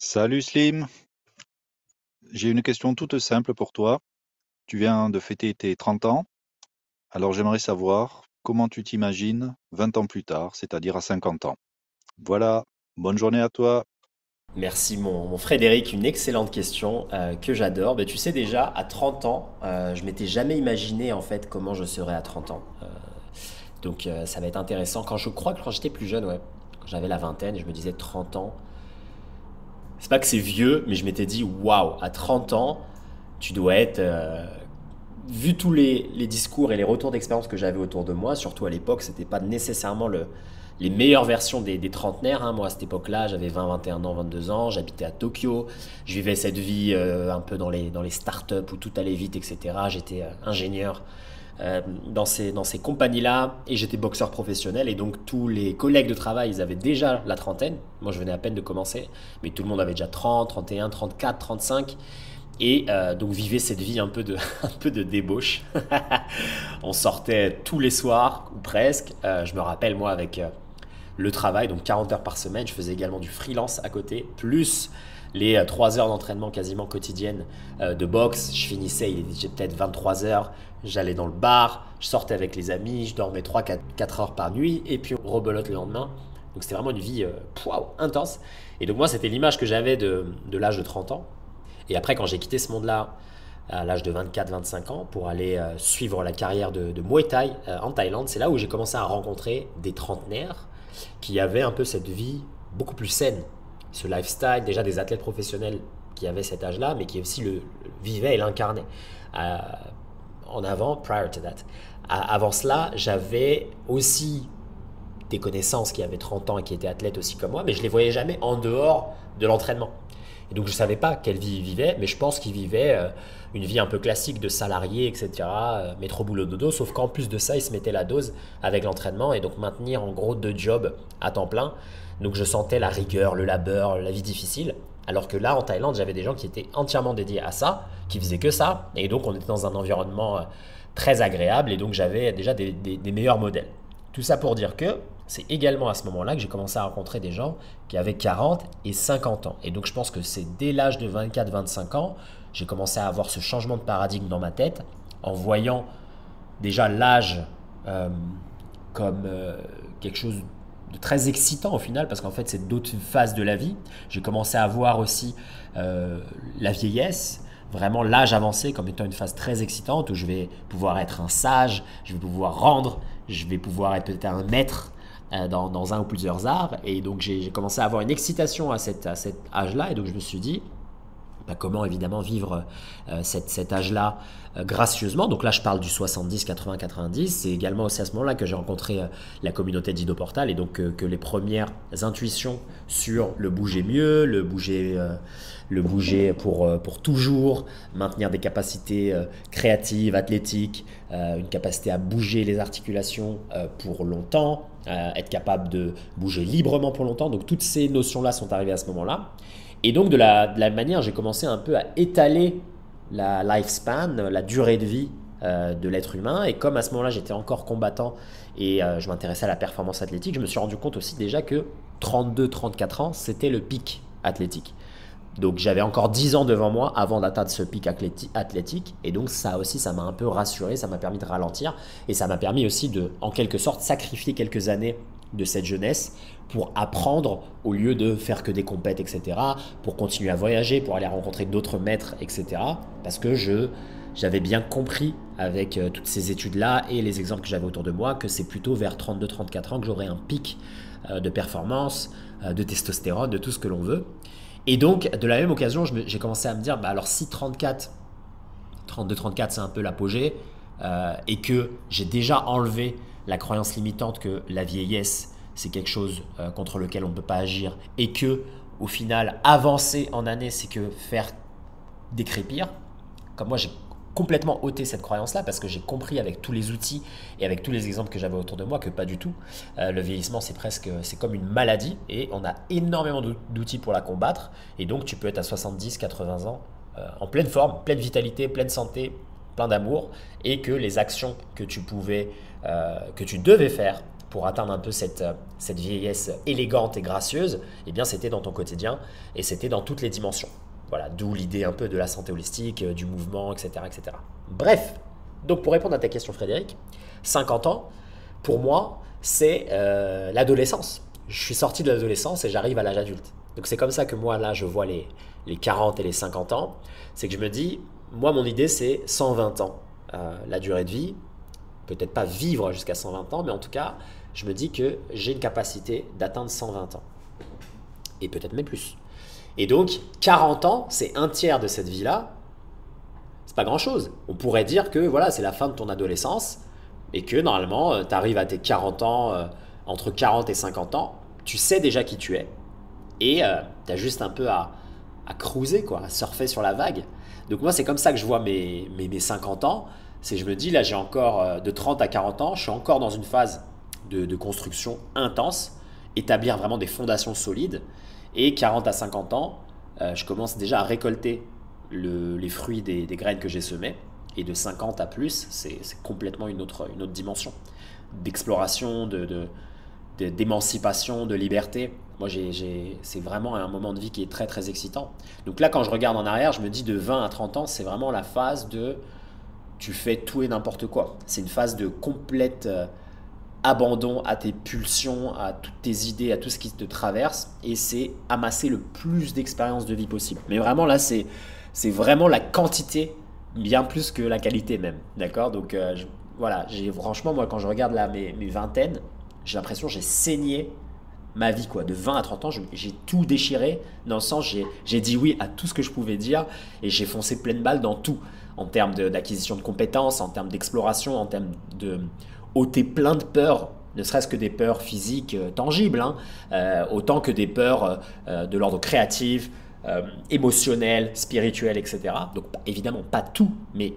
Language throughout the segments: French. Salut Slim, j'ai une question toute simple pour toi. Tu viens de fêter tes 30 ans, alors j'aimerais savoir comment tu t'imagines 20 ans plus tard, c'est-à-dire à 50 ans. Voilà, bonne journée à toi. Merci mon Frédéric, une excellente question que j'adore. Ben, tu sais déjà, à 30 ans, je m'étais jamais imaginé en fait comment je serais à 30 ans. Donc ça va être intéressant. Quand j'étais plus jeune, ouais, quand j'avais la vingtaine, je me disais 30 ans. C'est pas que c'est vieux, mais je m'étais dit, waouh, à 30 ans, tu dois être, vu tous les discours et les retours d'expérience que j'avais autour de moi, surtout à l'époque, c'était pas nécessairement les meilleures versions des trentenaires, hein. Moi, à cette époque-là, j'avais 20, 21 ans, 22 ans, j'habitais à Tokyo, je vivais cette vie un peu dans les startups où tout allait vite, etc. J'étais ingénieur dans ces compagnies-là et j'étais boxeur professionnel et donc tous les collègues de travail, ils avaient déjà la trentaine. Moi, je venais à peine de commencer, mais tout le monde avait déjà 30, 31, 34, 35 et donc vivait cette vie un peu de débauche. On sortait tous les soirs ou presque. Je me rappelle, moi, avec le travail, donc 40 heures par semaine, je faisais également du freelance à côté, plus les 3 heures d'entraînement quasiment quotidiennes de boxe. Je finissais, il était peut-être 23 heures, j'allais dans le bar, je sortais avec les amis, je dormais 3-4 heures par nuit et puis on rebelote le lendemain. Donc c'était vraiment une vie intense. Et donc moi, c'était l'image que j'avais de l'âge de 30 ans. Et après, quand j'ai quitté ce monde-là à l'âge de 24-25 ans pour aller suivre la carrière de Muay Thai en Thaïlande, c'est là où j'ai commencé à rencontrer des trentenaires qui avaient un peu cette vie beaucoup plus saine. Ce lifestyle, déjà des athlètes professionnels qui avaient cet âge-là, mais qui aussi le vivaient et l'incarnaient. Prior to that. Avant cela, j'avais aussi des connaissances qui avaient 30 ans et qui étaient athlètes aussi comme moi, mais je ne les voyais jamais en dehors de l'entraînement. Et donc, je ne savais pas quelle vie ils vivaient, mais je pense qu'ils vivaient une vie un peu classique de salarié, etc., métro boulot dodo, sauf qu'en plus de ça, ils se mettaient la dose avec l'entraînement et donc maintenir en gros 2 jobs à temps plein. Donc, je sentais la rigueur, le labeur, la vie difficile. Alors que là, en Thaïlande, j'avais des gens qui étaient entièrement dédiés à ça, qui faisaient que ça. Et donc, on était dans un environnement très agréable. Et donc, j'avais déjà des meilleurs modèles. Tout ça pour dire que c'est également à ce moment-là que j'ai commencé à rencontrer des gens qui avaient 40 et 50 ans. Et donc, je pense que c'est dès l'âge de 24-25 ans, j'ai commencé à avoir ce changement de paradigme dans ma tête en voyant déjà l'âge comme quelque chose de très excitant au final, parce qu'en fait c'est d'autres phases de la vie. J'ai commencé à voir aussi la vieillesse, vraiment l'âge avancé comme étant une phase très excitante où je vais pouvoir être un sage, je vais pouvoir rendre, je vais pouvoir être peut-être un maître dans un ou plusieurs arts. Et donc j'ai commencé à avoir une excitation à cet âge-là. Et donc je me suis dit, comment évidemment vivre cet âge-là gracieusement. Donc là, je parle du 70, 80, 90. C'est également aussi à ce moment-là que j'ai rencontré la communauté d'Ido Portal et donc que les premières intuitions sur le bouger mieux, le bouger pour toujours, maintenir des capacités créatives, athlétiques, une capacité à bouger les articulations pour longtemps, être capable de bouger librement pour longtemps. Donc toutes ces notions-là sont arrivées à ce moment-là. Et donc, de la manière, j'ai commencé un peu à étaler la lifespan, la durée de vie de l'être humain. Et comme à ce moment-là, j'étais encore combattant et je m'intéressais à la performance athlétique, je me suis rendu compte aussi déjà que 32-34 ans, c'était le pic athlétique. Donc, j'avais encore 10 ans devant moi avant d'atteindre ce pic athlétique. Et donc, ça aussi, ça m'a un peu rassuré, ça m'a permis de ralentir. Et ça m'a permis aussi de, en quelque sorte, sacrifier quelques années de cette jeunesse pour apprendre au lieu de faire que des compètes, etc., pour continuer à voyager, pour aller rencontrer d'autres maîtres, etc., parce que j'avais bien compris avec toutes ces études-là et les exemples que j'avais autour de moi que c'est plutôt vers 32-34 ans que j'aurais un pic de performance, de testostérone, de tout ce que l'on veut. Et donc, de la même occasion, j'ai commencé à me dire, alors si 32-34, c'est un peu l'apogée, et que j'ai déjà enlevé la croyance limitante que la vieillesse, c'est quelque chose contre lequel on ne peut pas agir et que, au final, avancer en année, c'est que faire décrépir. Comme moi, j'ai complètement ôté cette croyance-là parce que j'ai compris avec tous les outils et avec tous les exemples que j'avais autour de moi que pas du tout. Le vieillissement, c'est comme une maladie et on a énormément d'outils pour la combattre. Et donc, tu peux être à 70, 80 ans en pleine forme, pleine vitalité, pleine santé, plein d'amour, et que les actions que tu devais faire pour atteindre un peu cette vieillesse élégante et gracieuse, eh bien c'était dans ton quotidien et c'était dans toutes les dimensions. Voilà, d'où l'idée un peu de la santé holistique, du mouvement, etc., etc. Bref, donc pour répondre à ta question Frédéric, 50 ans, pour moi, c'est l'adolescence. Je suis sorti de l'adolescence et j'arrive à l'âge adulte. Donc c'est comme ça que moi, là, je vois les 40 et les 50 ans. C'est que je me dis, moi, mon idée, c'est 120 ans, la durée de vie. Peut-être pas vivre jusqu'à 120 ans, mais en tout cas, je me dis que j'ai une capacité d'atteindre 120 ans. Et peut-être même plus. Et donc, 40 ans, c'est un tiers de cette vie-là. C'est pas grand-chose. On pourrait dire que voilà, c'est la fin de ton adolescence et que normalement, tu arrives à tes 40 ans, entre 40 et 50 ans, tu sais déjà qui tu es et tu as juste un peu à cruiser, quoi, à surfer sur la vague. Donc moi, c'est comme ça que je vois mes 50 ans. C'est je me dis, là, j'ai encore de 30 à 40 ans, je suis encore dans une phase de construction intense, établir vraiment des fondations solides. Et 40 à 50 ans, je commence déjà à récolter les fruits des graines que j'ai semées. Et de 50 à plus, c'est complètement une autre dimension d'exploration, d'émancipation, de liberté. Moi, c'est vraiment un moment de vie qui est très, très excitant. Donc là, quand je regarde en arrière, je me dis de 20 à 30 ans, c'est vraiment la phase de... Tu fais tout et n'importe quoi. C'est une phase de complète abandon à tes pulsions, à toutes tes idées, à tout ce qui te traverse. Et c'est amasser le plus d'expériences de vie possible. Mais vraiment là, c'est vraiment la quantité, bien plus que la qualité même. D'accord? Donc voilà, franchement, moi, quand je regarde là mes vingtaines, j'ai l'impression que j'ai saigné ma vie, quoi. De 20 à 30 ans, j'ai tout déchiré. Dans le sens, j'ai dit oui à tout ce que je pouvais dire et j'ai foncé pleine balle dans tout. En termes d'acquisition de compétences, en termes d'exploration, en termes de ôter plein de peurs, ne serait-ce que des peurs physiques tangibles, hein, autant que des peurs de l'ordre créatif, émotionnel, spirituel, etc. Donc évidemment pas tout, mais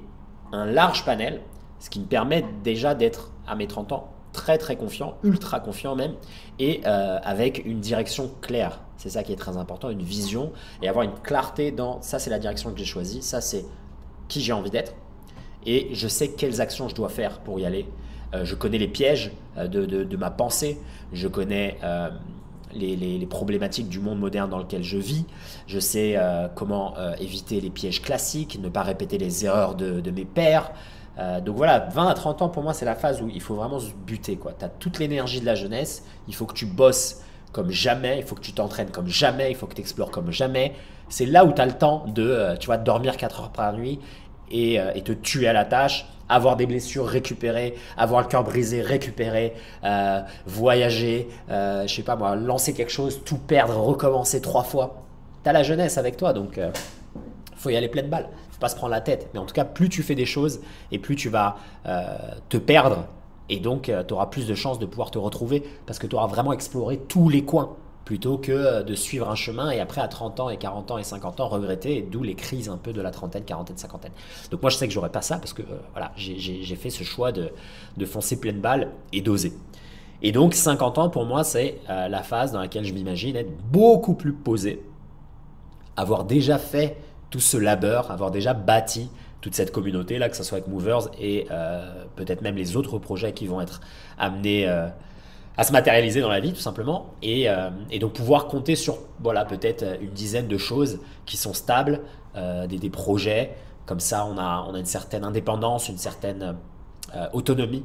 un large panel, ce qui me permet déjà d'être à mes 30 ans très très confiant, ultra confiant même, et avec une direction claire. C'est ça qui est très important, une vision, et avoir une clarté dans ça c'est la direction que j'ai choisie, ça c'est qui j'ai envie d'être et je sais quelles actions je dois faire pour y aller. Je connais les pièges de ma pensée, je connais les problématiques du monde moderne dans lequel je vis, je sais comment éviter les pièges classiques, ne pas répéter les erreurs de mes pairs. Donc voilà, 20 à 30 ans pour moi c'est la phase où il faut vraiment se buter. Tu as toute l'énergie de la jeunesse, il faut que tu bosses comme jamais, il faut que tu t'entraînes comme jamais, il faut que tu explores comme jamais. C'est là où tu as le temps de tu vois, dormir 4 heures par nuit et te tuer à la tâche, avoir des blessures, récupérer, avoir le cœur brisé, récupérer, voyager, je sais pas moi, lancer quelque chose, tout perdre, recommencer 3 fois. Tu as la jeunesse avec toi, donc faut y aller pleine balle, faut pas se prendre la tête. Mais en tout cas, plus tu fais des choses et plus tu vas te perdre. Et donc, tu auras plus de chances de pouvoir te retrouver parce que tu auras vraiment exploré tous les coins plutôt que de suivre un chemin et après à 30 ans et 40 ans et 50 ans regretter, d'où les crises un peu de la trentaine, quarantaine, cinquantaine. Donc moi, je sais que j'aurais pas ça parce que voilà, j'ai fait ce choix de foncer pleine balle et d'oser. Et donc, 50 ans, pour moi, c'est la phase dans laquelle je m'imagine être beaucoup plus posé, avoir déjà fait tout ce labeur, avoir déjà bâti toute cette communauté là, que ce soit avec Movers et peut-être même les autres projets qui vont être amenés à se matérialiser dans la vie tout simplement et donc pouvoir compter sur voilà, peut-être une dizaine de choses qui sont stables, des projets, comme ça on a une certaine indépendance, une certaine autonomie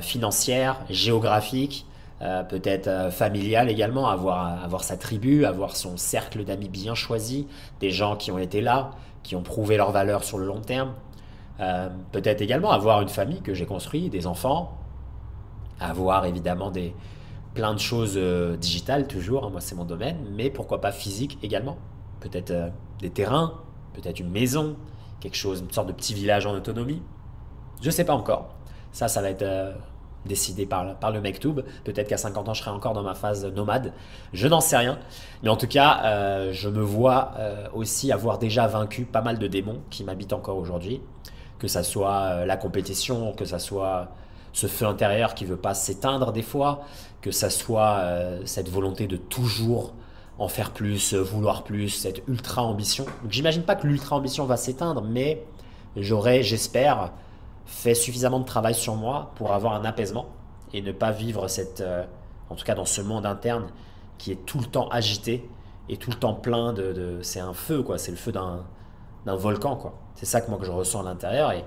financière, géographique, peut-être familiale également, avoir sa tribu, avoir son cercle d'amis bien choisi, des gens qui ont été là, qui ont prouvé leur valeur sur le long terme. Peut-être également avoir une famille que j'ai construite, des enfants, avoir évidemment plein de choses digitales toujours, hein, moi c'est mon domaine, mais pourquoi pas physique également. Peut-être des terrains, peut-être une maison, quelque chose, une sorte de petit village en autonomie. Je sais pas encore. Ça va être décidé par le Mektoub. Peut-être qu'à 50 ans, je serai encore dans ma phase nomade. Je n'en sais rien. Mais en tout cas, je me vois aussi avoir déjà vaincu pas mal de démons qui m'habitent encore aujourd'hui. Que ça soit la compétition, que ça soit ce feu intérieur qui ne veut pas s'éteindre des fois, que ça soit cette volonté de toujours en faire plus, vouloir plus, cette ultra-ambition. J'imagine pas que l'ultra-ambition va s'éteindre, mais j'espère, fait suffisamment de travail sur moi pour avoir un apaisement et ne pas vivre cette, en tout cas dans ce monde interne qui est tout le temps agité et tout le temps plein de, c'est un feu quoi, c'est le feu d'un volcan quoi. C'est ça que moi que je ressens à l'intérieur et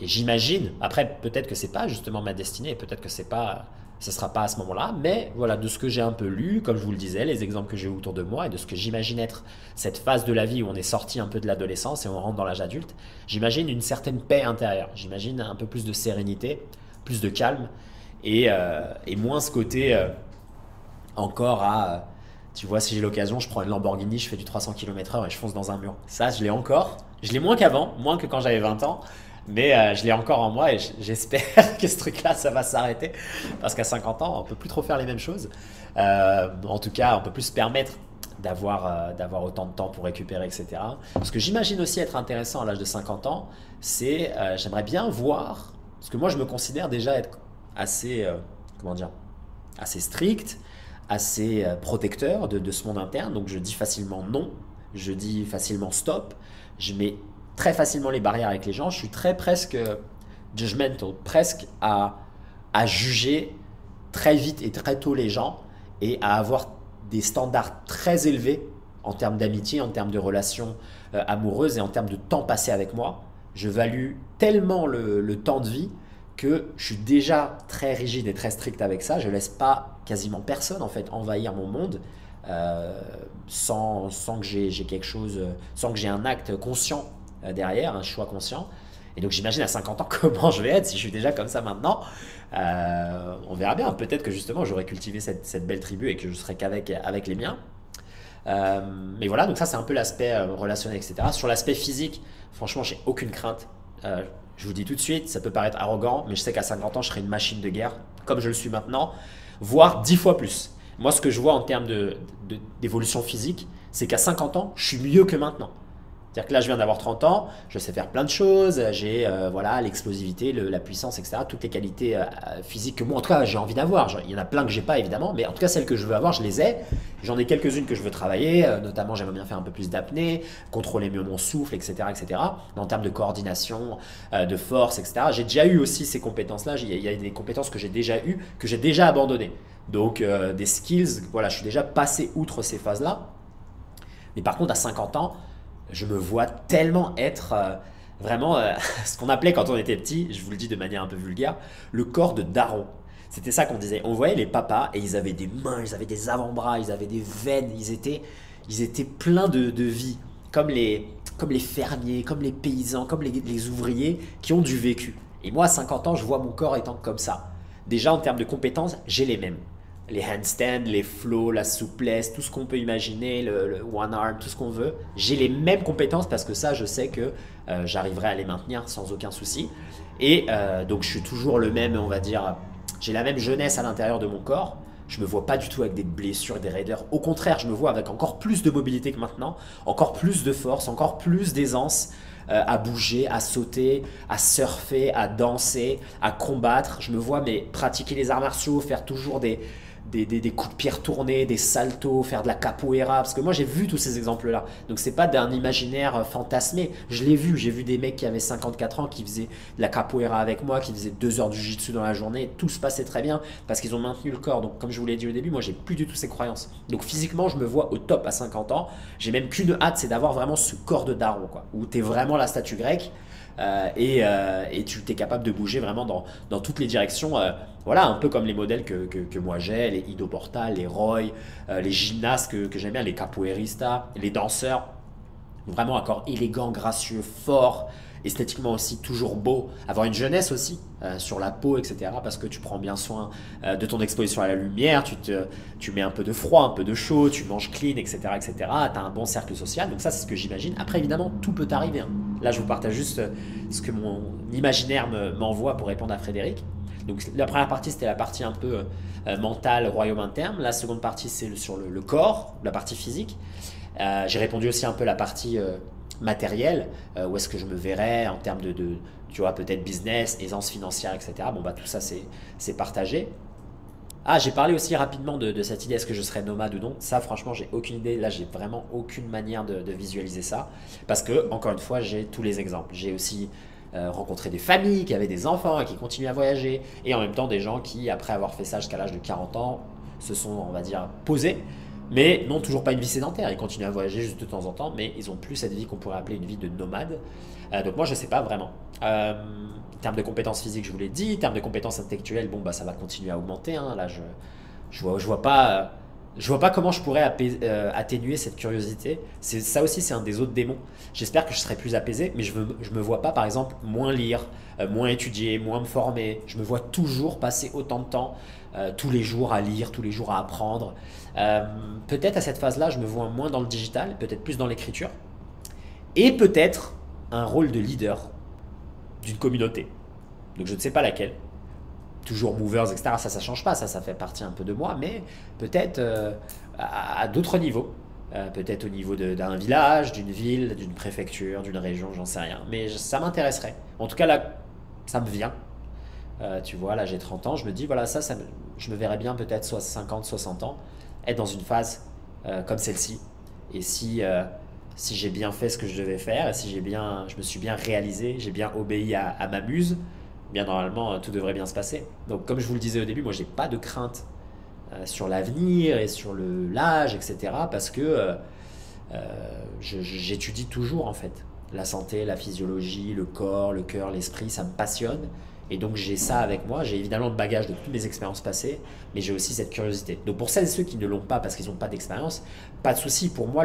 j'imagine, après peut-être que c'est pas justement ma destinée, peut-être que c'est pas, ce sera pas à ce moment-là, mais voilà, de ce que j'ai un peu lu, comme je vous le disais, les exemples que j'ai autour de moi et de ce que j'imagine être cette phase de la vie où on est sorti un peu de l'adolescence et on rentre dans l'âge adulte, j'imagine une certaine paix intérieure, j'imagine un peu plus de sérénité, plus de calme et moins ce côté encore à, tu vois, si j'ai l'occasion, je prends une Lamborghini, je fais du 300 km/h et je fonce dans un mur. Ça, je l'ai encore, je l'ai moins qu'avant, moins que quand j'avais 20 ans. Mais je l'ai encore en moi et j'espère que ce truc-là, ça va s'arrêter. Parce qu'à 50 ans, on ne peut plus trop faire les mêmes choses. En tout cas, on ne peut plus se permettre d'avoir autant de temps pour récupérer, etc. Ce que j'imagine aussi être intéressant à l'âge de 50 ans, c'est j'aimerais bien voir, parce que moi, je me considère déjà être assez, comment dire, assez strict, assez protecteur de ce monde interne. Donc, je dis facilement non, je dis facilement stop, je mets très facilement les barrières avec les gens, je suis très presque judgmental, presque à juger très vite et très tôt les gens et à avoir des standards très élevés en termes d'amitié, en termes de relations amoureuses et en termes de temps passé avec moi. Je value tellement le temps de vie que je suis déjà très rigide et très strict avec ça. Je laisse pas quasiment personne en fait envahir mon monde sans que j'ai quelque chose, sans que j'ai un acte conscient derrière, un choix conscient. Et donc j'imagine à 50 ans comment je vais être si je suis déjà comme ça maintenant. On verra bien, peut-être que justement j'aurais cultivé cette belle tribu et que je serai qu'avec les miens. Mais voilà, donc ça c'est un peu l'aspect relationnel, etc. Sur l'aspect physique, franchement j'ai aucune crainte. Je vous dis tout de suite, ça peut paraître arrogant, mais je sais qu'à 50 ans je serai une machine de guerre, comme je le suis maintenant, voire 10 fois plus. Moi ce que je vois en termes d'évolution physique, c'est qu'à 50 ans je suis mieux que maintenant. C'est-à-dire que là, je viens d'avoir 30 ans, je sais faire plein de choses, j'ai voilà, l'explosivité, la puissance, etc. Toutes les qualités physiques que moi, en tout cas, j'ai envie d'avoir. Il y en a plein que j'ai pas, évidemment, mais en tout cas, celles que je veux avoir, je les ai. J'en ai quelques-unes que je veux travailler, notamment, j'aimerais bien faire un peu plus d'apnée, contrôler mieux mon souffle, etc., etc. En termes de coordination, de force, etc. J'ai déjà eu aussi ces compétences-là. Il y a des compétences que j'ai déjà eues, que j'ai déjà abandonnées. Donc, des skills, voilà, je suis déjà passé outre ces phases-là. Mais par contre, à 50 ans, je me vois tellement être vraiment ce qu'on appelait quand on était petit, je vous le dis de manière un peu vulgaire, le corps de daron. C'était ça qu'on disait. On voyait les papas et ils avaient des mains, ils avaient des avant-bras, ils avaient des veines, ils étaient pleins de vie, comme les fermiers, comme les paysans, comme les ouvriers qui ont du vécu. Et moi, à 50 ans, je vois mon corps étant comme ça. Déjà, en termes de compétences, j'ai les mêmes. Les handstands, les flows, la souplesse, tout ce qu'on peut imaginer, le one arm, tout ce qu'on veut. J'ai les mêmes compétences parce que ça, je sais que j'arriverai à les maintenir sans aucun souci. Et donc, je suis toujours le même, on va dire, j'ai la même jeunesse à l'intérieur de mon corps. Je me vois pas du tout avec des blessures, des raideurs. Au contraire, je me vois avec encore plus de mobilité que maintenant, encore plus de force, encore plus d'aisance à bouger, à sauter, à surfer, à danser, à combattre. Je me vois mais pratiquer les arts martiaux, faire toujours des coups de pierre tournés, des saltos, faire de la capoeira, parce que moi j'ai vu tous ces exemples-là, donc c'est pas d'un imaginaire fantasmé, je l'ai vu, j'ai vu des mecs qui avaient 54 ans, qui faisaient de la capoeira avec moi, qui faisaient 2 heures du jiu-jitsu dans la journée, tout se passait très bien, parce qu'ils ont maintenu le corps, donc comme je vous l'ai dit au début, moi j'ai plus du tout ces croyances, donc physiquement je me vois au top à 50 ans, j'ai même qu'une hâte, c'est d'avoir vraiment ce corps de daron, quoi, où t'es vraiment la statue grecque, et tu t'es capable de bouger vraiment dans toutes les directions, voilà, un peu comme les modèles que moi j'ai, les Ido Portal, les Roy, les gymnastes que j'aime bien, les capoeiristas, les danseurs, vraiment un corps élégant, gracieux, fort, esthétiquement aussi toujours beau, avoir une jeunesse aussi sur la peau, etc. Parce que tu prends bien soin de ton exposition à la lumière, tu mets un peu de froid, un peu de chaud, tu manges clean, etc., etc. Tu as un bon cercle social, donc ça c'est ce que j'imagine. Après évidemment tout peut arriver, hein. Là je vous partage juste ce que mon imaginaire m'envoie pour répondre à Frédéric. Donc la première partie c'était la partie un peu mentale, royaume interne, la seconde partie c'est sur le corps, la partie physique. J'ai répondu aussi un peu la partie matériel, où est-ce que je me verrais en termes de tu vois, peut-être business, aisance financière, etc. Bon, bah tout ça, c'est partagé. Ah, j'ai parlé aussi rapidement de cette idée, est-ce que je serais nomade ou non? Ça, franchement, j'ai aucune idée. Là, j'ai vraiment aucune manière de visualiser ça parce que, encore une fois, j'ai tous les exemples. J'ai aussi rencontrer des familles qui avaient des enfants et qui continuent à voyager, et en même temps des gens qui, après avoir fait ça jusqu'à l'âge de 40 ans, se sont, on va dire, posés, mais n'ont toujours pas une vie sédentaire. Ils continuent à voyager juste de temps en temps, mais ils n'ont plus cette vie qu'on pourrait appeler une vie de nomade. Donc moi, je ne sais pas vraiment. En termes de compétences physiques, je vous l'ai dit. En termes de compétences intellectuelles, bon, bah, ça va continuer à augmenter, hein. Là, je vois pas comment je pourrais atténuer cette curiosité. Ça aussi, c'est un des autres démons. J'espère que je serai plus apaisé, mais je me vois pas, par exemple, moins lire, moins étudier, moins me former. Je me vois toujours passer autant de temps, tous les jours à lire, tous les jours à apprendre. Peut-être à cette phase-là, je me vois moins dans le digital, peut-être plus dans l'écriture. Et peut-être un rôle de leader d'une communauté. Donc je ne sais pas laquelle. Toujours movers, etc. Ça change pas, ça fait partie un peu de moi, mais peut-être à d'autres niveaux. Peut-être au niveau d'un village, d'une ville, d'une préfecture, d'une région, j'en sais rien. Mais ça m'intéresserait. En tout cas, là, ça me vient. Tu vois, là, j'ai 30 ans, je me dis, voilà, je me verrais bien peut-être soit 50, 60 ans, être dans une phase comme celle-ci. Et si j'ai bien fait ce que je devais faire, et si je me suis bien réalisé, j'ai bien obéi à ma muse, bien normalement, tout devrait bien se passer. Donc, comme je vous le disais au début, moi, j'ai pas de crainte sur l'avenir et sur l'âge, etc. Parce que j'étudie toujours, en fait. La santé, la physiologie, le corps, le cœur, l'esprit, ça me passionne. Et donc, j'ai ça avec moi. J'ai évidemment le bagage de toutes mes expériences passées, mais j'ai aussi cette curiosité. Donc, pour celles et ceux qui ne l'ont pas parce qu'ils n'ont pas d'expérience, pas de souci. Pour moi,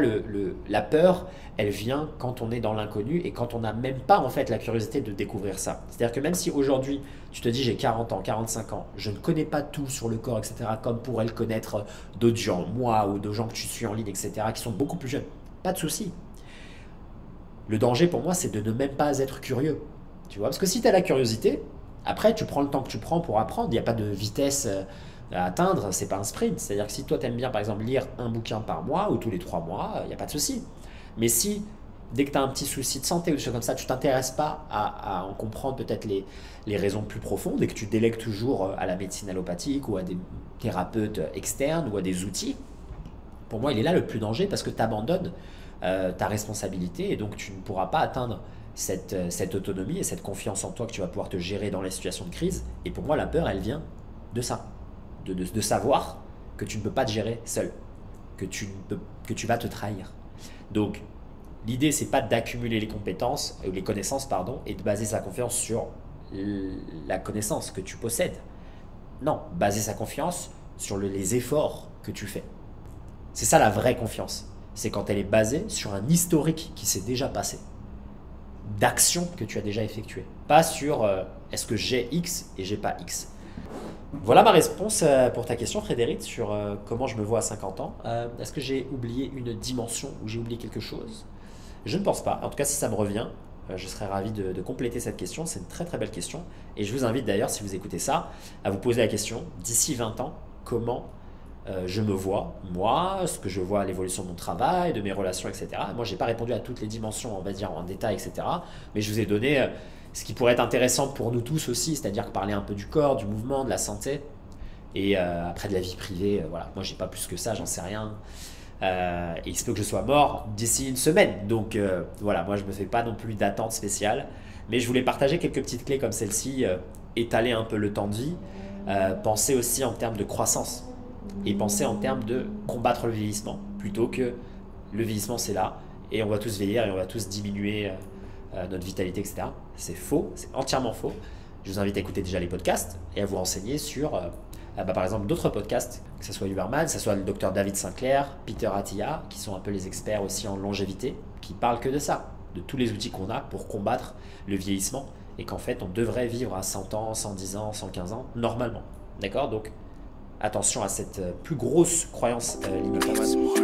la peur, elle vient quand on est dans l'inconnu et quand on n'a même pas, en fait, la curiosité de découvrir ça. C'est-à-dire que même si aujourd'hui, tu te dis j'ai 40 ans, 45 ans, je ne connais pas tout sur le corps, etc., comme pourraient le connaître d'autres gens, moi ou d'autres gens que tu suis en ligne, etc., qui sont beaucoup plus jeunes, pas de souci. Le danger pour moi, c'est de ne même pas être curieux. Tu vois, parce que si tu as la curiosité, après, tu prends le temps que tu prends pour apprendre. Il n'y a pas de vitesse à atteindre, c'est pas un sprint. C'est-à-dire que si toi, tu aimes bien, par exemple, lire un bouquin par mois ou tous les 3 mois, il n'y a pas de souci. Mais si, dès que tu as un petit souci de santé ou des choses comme ça, tu ne t'intéresses pas à en comprendre peut-être les raisons plus profondes et que tu délègues toujours à la médecine allopathique ou à des thérapeutes externes ou à des outils, pour moi, il est là le plus danger parce que tu abandonnes ta responsabilité et donc tu ne pourras pas atteindre cette autonomie et cette confiance en toi que tu vas pouvoir te gérer dans les situations de crise. Et pour moi, la peur, elle vient de ça, de savoir que tu ne peux pas te gérer seul, que tu vas te trahir. Donc, l'idée, c'est pas d'accumuler les compétences, ou les connaissances, pardon, et de baser sa confiance sur la connaissance que tu possèdes. Non, baser sa confiance sur les efforts que tu fais. C'est ça la vraie confiance. C'est quand elle est basée sur un historique qui s'est déjà passé, d'action que tu as déjà effectuée, pas sur est-ce que j'ai X et j'ai pas X. Voilà ma réponse pour ta question, Frédéric, sur comment je me vois à 50 ans. Est-ce que j'ai oublié une dimension ou j'ai oublié quelque chose? Je ne pense pas. En tout cas, si ça me revient, je serais ravi de compléter cette question. C'est une très très belle question. Et je vous invite d'ailleurs, si vous écoutez ça, à vous poser la question, d'ici 20 ans, comment je me vois, moi, ce que je vois, l'évolution de mon travail, de mes relations, etc. Moi, je n'ai pas répondu à toutes les dimensions, on va dire, en détail, etc. Mais je vous ai donné ce qui pourrait être intéressant pour nous tous aussi, c'est-à-dire parler un peu du corps, du mouvement, de la santé, et après de la vie privée, voilà. Moi, j'ai pas plus que ça, j'en sais rien. Et il se peut que je sois mort d'ici une semaine. Donc, voilà, moi, je me fais pas non plus d'attente spéciale. Mais je voulais partager quelques petites clés comme celle-ci, étaler un peu le temps de vie, penser aussi en termes de croissance. Et penser en termes de combattre le vieillissement, plutôt que le vieillissement c'est là, et on va tous vieillir, et on va tous diminuer notre vitalité, etc. C'est faux, c'est entièrement faux. Je vous invite à écouter déjà les podcasts, et à vous renseigner sur, par exemple, d'autres podcasts, que ce soit Huberman, que ce soit le docteur David Sinclair, Peter Attia, qui sont un peu les experts aussi en longévité, qui parlent que de ça, de tous les outils qu'on a pour combattre le vieillissement, et qu'en fait on devrait vivre à 100 ans, 110 ans, 115 ans, normalement. D'accord? Donc, attention à cette plus grosse croyance limitante.